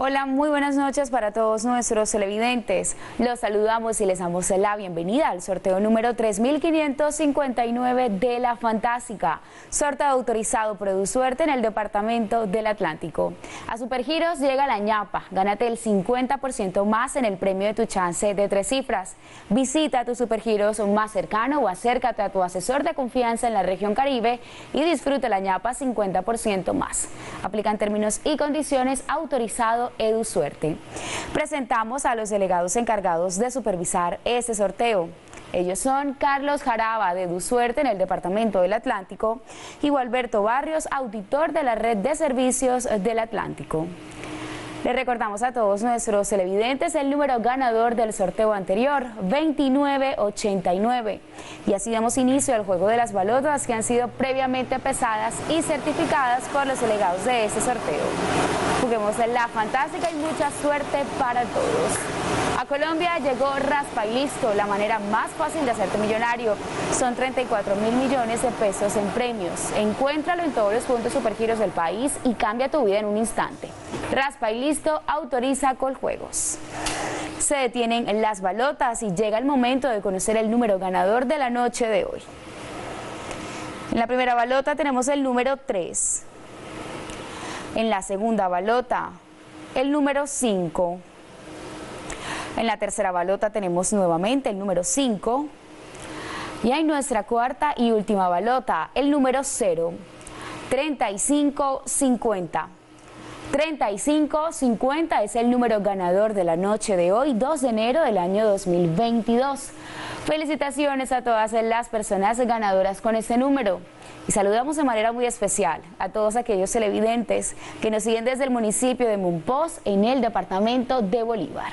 Hola, muy buenas noches para todos nuestros televidentes. Los saludamos y les damos la bienvenida al sorteo número 3559 de La Fantástica, sorteo autorizado por Edusuerte en el departamento del Atlántico. A Supergiros llega la ñapa, gánate el 50% más en el premio de tu chance de 3 cifras. Visita tu Supergiros más cercano o acércate a tu asesor de confianza en la región Caribe y disfruta la ñapa 50% más. Aplican términos y condiciones, autorizado Edusuerte. Presentamos a los delegados encargados de supervisar este sorteo. Ellos son Carlos Jaraba de Edusuerte en el departamento del Atlántico y Walberto Barrios, auditor de la red de servicios del Atlántico. Les recordamos a todos nuestros televidentes el número ganador del sorteo anterior, 2989. Y así damos inicio al juego de las balotas que han sido previamente pesadas y certificadas por los delegados de este sorteo. Juguemos en La Fantástica y mucha suerte para todos. A Colombia llegó Raspa y Listo, la manera más fácil de hacerte millonario. Son 34.000 millones de pesos en premios. Encuéntralo en todos los puntos Supergiros del país y cambia tu vida en un instante. Raspa y Listo autoriza Coljuegos. Se detienen las balotas y llega el momento de conocer el número ganador de la noche de hoy. En la primera balota tenemos el número 3. En la segunda balota, el número 5. En la tercera balota tenemos nuevamente el número 5. Y en nuestra cuarta y última balota, el número 0. 3550. 3550 es el número ganador de la noche de hoy, 2 de enero del año 2022. Felicitaciones a todas las personas ganadoras con este número. Y saludamos de manera muy especial a todos aquellos televidentes que nos siguen desde el municipio de Mompós en el departamento de Bolívar.